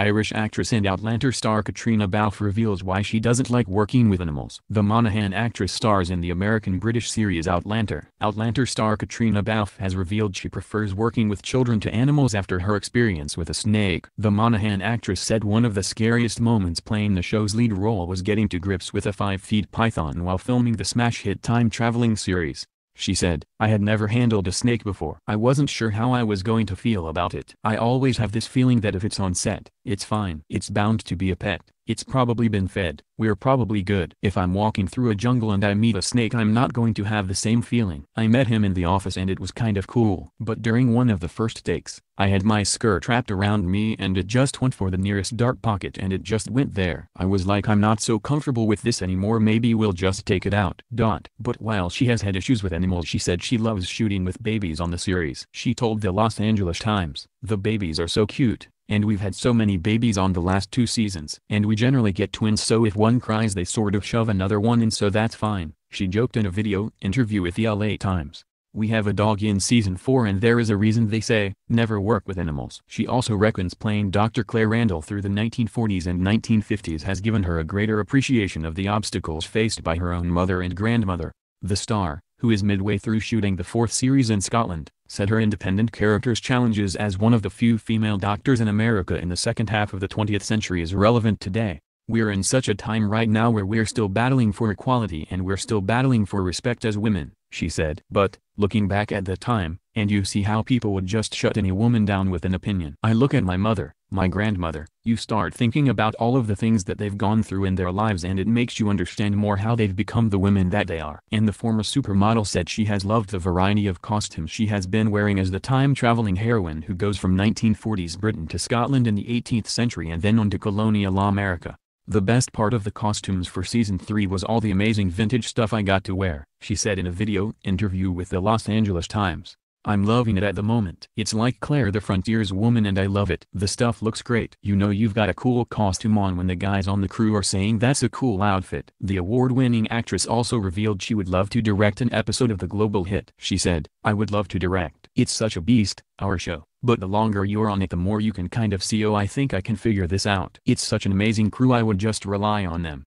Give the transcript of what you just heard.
Irish actress and Outlander star Caitriona Balfe reveals why she doesn't like working with animals. The Monaghan actress stars in the American-British series Outlander. Outlander star Caitriona Balfe has revealed she prefers working with children to animals after her experience with a snake. The Monaghan actress said one of the scariest moments playing the show's lead role was getting to grips with a 5-foot python while filming the smash hit time-traveling series. She said, "I had never handled a snake before. I wasn't sure how I was going to feel about it. I always have this feeling that if it's on set, it's fine. It's bound to be a pet. It's probably been fed. We're probably good. If I'm walking through a jungle and I meet a snake, I'm not going to have the same feeling. I met him in the office and it was kind of cool. But during one of the first takes, I had my skirt wrapped around me and it just went for the nearest dark pocket and it just went there. I was like, I'm not so comfortable with this anymore. Maybe we'll just take it out." But while she has had issues with animals, she said she loves shooting with babies on the series. She told the Los Angeles Times, "The babies are so cute. And we've had so many babies on the last two seasons. And we generally get twins, so if one cries they sort of shove another one in, so that's fine," she joked in a video interview with the LA Times. "We have a dog in season 4 and there is a reason they say, never work with animals." She also reckons playing Dr. Claire Randall through the 1940s and 1950s has given her a greater appreciation of the obstacles faced by her own mother and grandmother. The star, who is midway through shooting the 4th series in Scotland, said her independent character's challenges as one of the few female doctors in America in the second half of the 20th century is relevant today. "We're in such a time right now where we're still battling for equality and we're still battling for respect as women," she said. "But, looking back at the time, and you see how people would just shut any woman down with an opinion. I look at my mother, my grandmother, you start thinking about all of the things that they've gone through in their lives and it makes you understand more how they've become the women that they are." And the former supermodel said she has loved the variety of costumes she has been wearing as the time-traveling heroine who goes from 1940s Britain to Scotland in the 18th century and then on to colonial America. "The best part of the costumes for season 3 was all the amazing vintage stuff I got to wear," she said in a video interview with the Los Angeles Times. "I'm loving it at the moment. It's like Claire the Frontiers Woman and I love it. The stuff looks great. You know you've got a cool costume on when the guys on the crew are saying that's a cool outfit." The award-winning actress also revealed she would love to direct an episode of the global hit. She said, "I would love to direct. It's such a beast, our show. But the longer you're on it the more you can kind of see, oh I think I can figure this out. It's such an amazing crew, I would just rely on them.